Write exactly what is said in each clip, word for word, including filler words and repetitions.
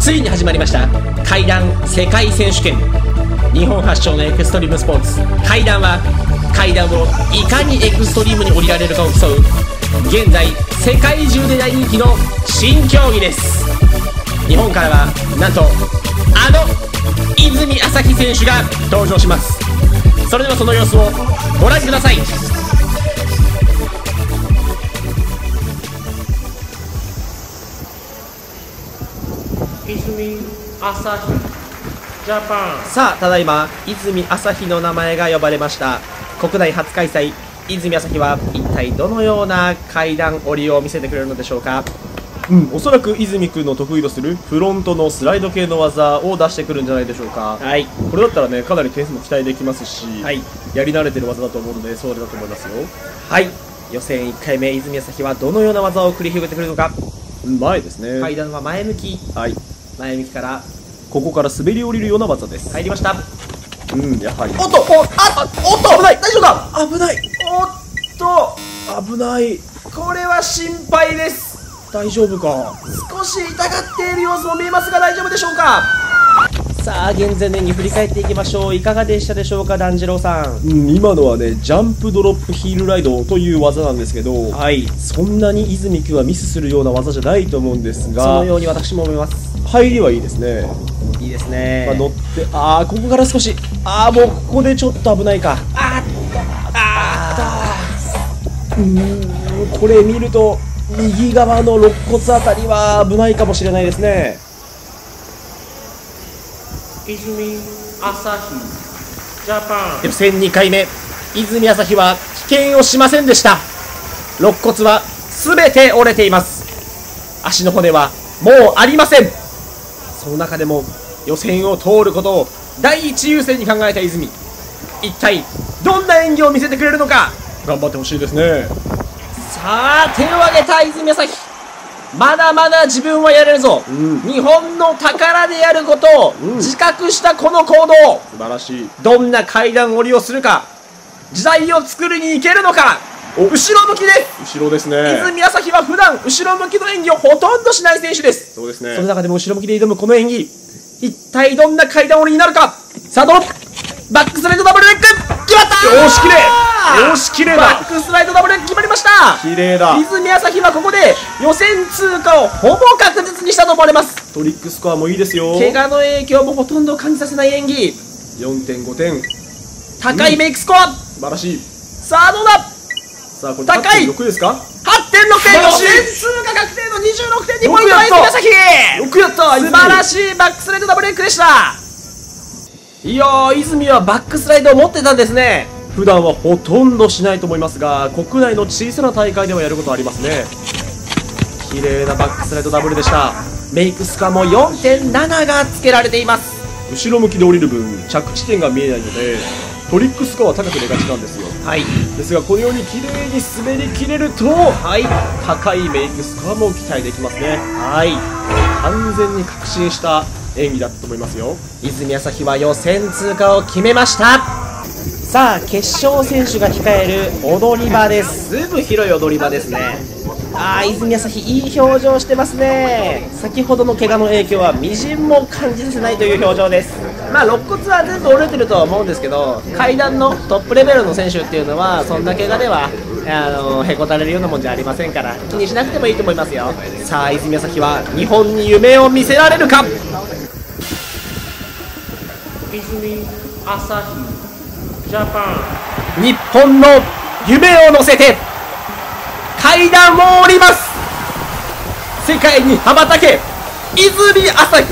ついに始まりました怪談世界選手権。日本発祥のエクストリームスポーツ怪談は、怪談をいかにエクストリームに降りられるかを競う、現在世界中で大人気の新競技です。日本からはなんとあの泉朝日選手が登場します。それではその様子をご覧ください。泉朝日ジャパン。さあ、ただいま泉朝日の名前が呼ばれました。国内初開催、泉朝日は一体どのような階段降りを見せてくれるのでしょうか。うん、おそらく泉君の得意とするフロントのスライド系の技を出してくるんじゃないでしょうか。はい、これだったらね、かなり点数も期待できますし、はい、やり慣れてる技だと思うので、そうだと思いますよ。はい、予選いっかいめ、泉朝日はどのような技を繰り広げてくれるのか。前ですね。階段は前向き。はい。前向きから。ここから滑り降りるような技です。入りました。うん、やはり。おっと、おっと、おっと、危ない、大丈夫か。危ない。おっと、危ない。これは心配です。大丈夫か。少し痛がっている様子も見えますが、大丈夫でしょうか。さあ、現在に振り返っていきましょう。いかがでしたでしょうか、團次郎さん。うん、今のはね、ジャンプドロップヒールライドという技なんですけど、はい、そんなに泉君はミスするような技じゃないと思うんですが、そのように私も思います。入りはいいですね。いいですね。まあ、乗って、ああ、ここから少し、ああ、もうここでちょっと危ないか。ああ、うん、これ見ると右側の肋骨あたりは危ないかもしれないですね。泉朝日ジャパン。予選にかいめ、泉朝日は棄権をしませんでした。肋骨は全て折れています。足の骨はもうありません。その中でも予選を通ることを第一優先に考えた泉、一体どんな演技を見せてくれるのか、頑張ってほしいですね。さあ、手を挙げた泉朝日、まだまだ自分はやれるぞ、うん、日本の宝でやることを自覚したこの行動、素晴らしい。どんな階段降りをするか、時代を作りに行けるのか。後ろ向きです。後ろですね。泉朝日は普段後ろ向きの演技をほとんどしない選手です。そうですね。その中でも後ろ向きで挑むこの演技、一体どんな階段降りになるか。さあ、どう、バックスライドダブルレッグ、決まった。よし、きれい。よし、綺麗だ。バックスライドダブル決まりました。綺麗だ。泉朝日はここで予選通過をほぼ確実にしたと思われます。トリックスコアもいいですよ。怪我の影響もほとんど感じさせない演技。 よんてんご 点、高いメイクスコア、うん、素晴らしい。さあ、どうだ。さあ、これ はちてんろく ですか。 はちてんろく 点、予選通過確定のにじゅうろくてんにポイントは泉朝日。よくやった。素晴らしいバックスライドダブルレックでした。いやー、泉はバックスライドを持ってたんですね。普段はほとんどしないと思いますが、国内の小さな大会ではやることありますね。綺麗なバックスライドダブルでした。メイクスコアも よんてんなな がつけられています。後ろ向きで降りる分、着地点が見えないのでトリックスコアは高く出がちなんですよ。はい。ですが、このように綺麗に滑り切れると、はい、高いメイクスコアも期待できますね。はい、完全に確信した演技だったと思いますよ。泉朝日は予選通過を決めました。さあ、決勝選手が控える踊り場です。ずいぶん広い踊り場ですね。ああ、泉朝日、いい表情してますね。先ほどの怪我の影響はみじんも感じさせないという表情です。まあ、肋骨は全部折れてるとは思うんですけど、階段のトップレベルの選手っていうのはそんな怪我ではあのへこたれるようなもんじゃありませんから、気にしなくてもいいと思いますよ。さあ、泉朝日は日本に夢を見せられるか。泉朝日ジャパン。日本の夢を乗せて階段を降ります。世界に羽ばたけ泉朝日。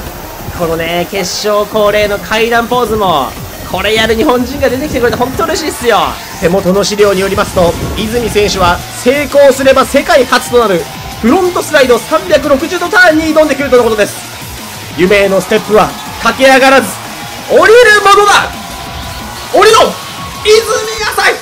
このね、決勝恒例の階段ポーズも、これやる日本人が出てきてくれて本当嬉しいっすよ。手元の資料によりますと、泉選手は成功すれば世界初となるフロントスライドさんびゃくろくじゅうどターンに挑んでくるとのことです。夢へのステップは駆け上がらず降りるものだ。降りろ泉朝日。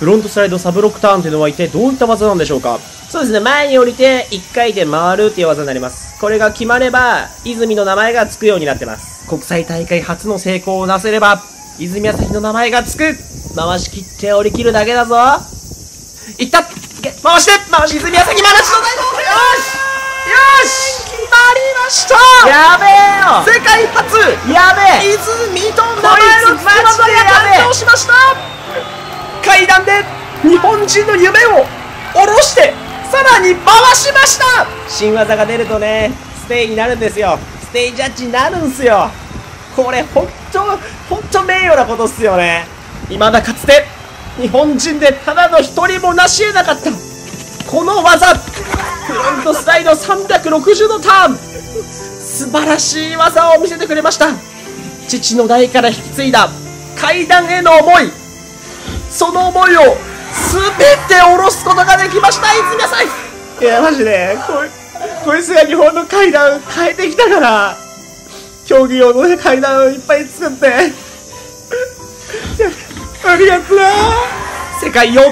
フロントスライドサブロックターンというのは一体どういった技なんでしょうか。そうですね、前に降りていっかいで回るという技になります。これが決まれば泉の名前がつくようになってます。国際大会初の成功をなせれば泉朝日の名前がつく。回し切って降り切るだけだぞ。いった、回して回し、泉朝日まだしの大道具、よしよし、決まりました。やべえよ、世界初、やべえ、泉と名前の付け技が誕生しました。階段で日本人の夢を下ろしてさらに回しました。新技が出るとね、ステイになるんですよ、ステイジャッジになるんすよ。これ本当本当名誉なことっすよね。未だかつて日本人でただの一人も成し得なかったこの技、フロントスライドさんびゃくろくじゅうどターン、素晴らしい技を見せてくれました。父の代から引き継いだ階段への思い、その思いを全て下ろすことができました、泉朝日。いやマジでこい、こいつが日本の階段変えてきたから、競技用の階段をいっぱい作ってありがとな。世界を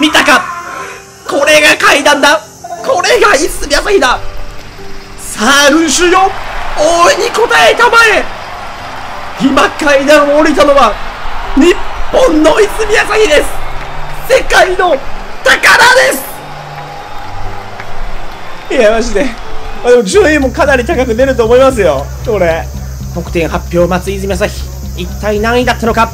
見たか、これが階段だ、これが泉朝日だ。さあ群衆よ、大いに応えたまえ。今階段を降りたのは日本の泉朝日です。世界の宝です。いやマジで、でも順位もかなり高く出ると思いますよこれ。得点発表を待つ泉朝日、一体何位だったのか。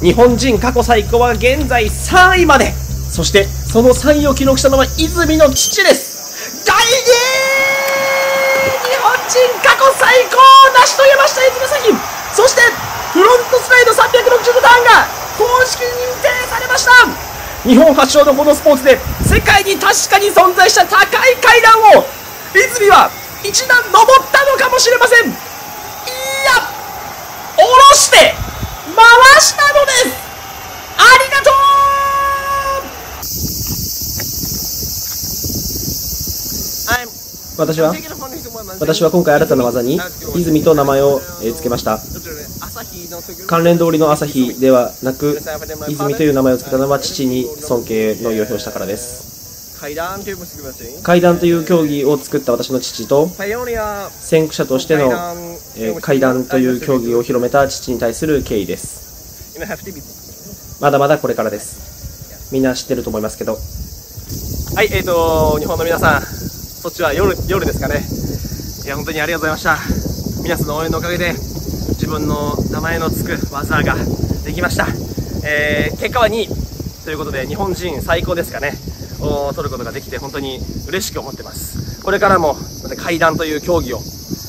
日本人過去最高は現在さんいまで、そしてそのさんいを記録したのは泉の父です。第にい、日本人過去最高を成し遂げました泉朝日。そしてフロントスライドさんびゃくろくじゅうどターンが公式認定されました。日本発祥のこのスポーツで世界に確かに存在した高い階段を泉は一段登ったのかもしれません。いや、下ろして回したのです。ありがとう。私は私は今回新たな技に泉と名前を付けました。関連通りの朝日ではなく、泉という名前を付けたのは父に尊敬の意を表したからです。階段という競技を作った私の父と、先駆者としての階段という競技を広めた父に対する敬意です。まだまだこれからです。みんな知ってると思いますけど。はい、えーと日本の皆さん、そっちは夜、夜ですかね。いや本当にありがとうございました。皆さんの応援のおかげで自分の名前の付く技ができました。えー、結果はにいということで、日本人最高ですかねを取ることができて本当に嬉しく思ってます。これからも階段という競技を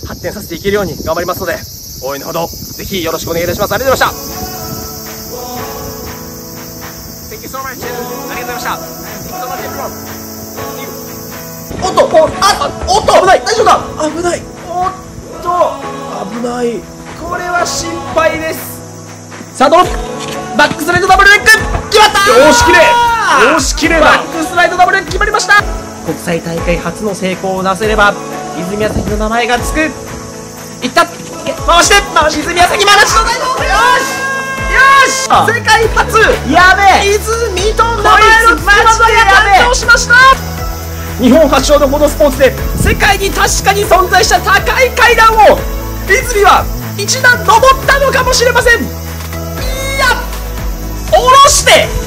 発展させていけるように頑張りますので、応援のほどぜひよろしくお願いいたします。ありがとうございました。おっと、あ、おっと危ない、大丈夫か、危ない、おっと危ない、これは心配です。さあどう、バックスレッドダブルレッグ決まった。よしきれい、押し切ればバックスライドダブル決まりました。国際大会初の成功を出せれば泉朝日の名前がつく。いった、回して回し、泉朝日まだしの大道具、よしよし、世界初、やべえ、泉と名前の付け技が誕生しました。日本発祥のこのスポーツで世界に確かに存在した高い階段を泉は一段登ったのかもしれません。いや、下ろして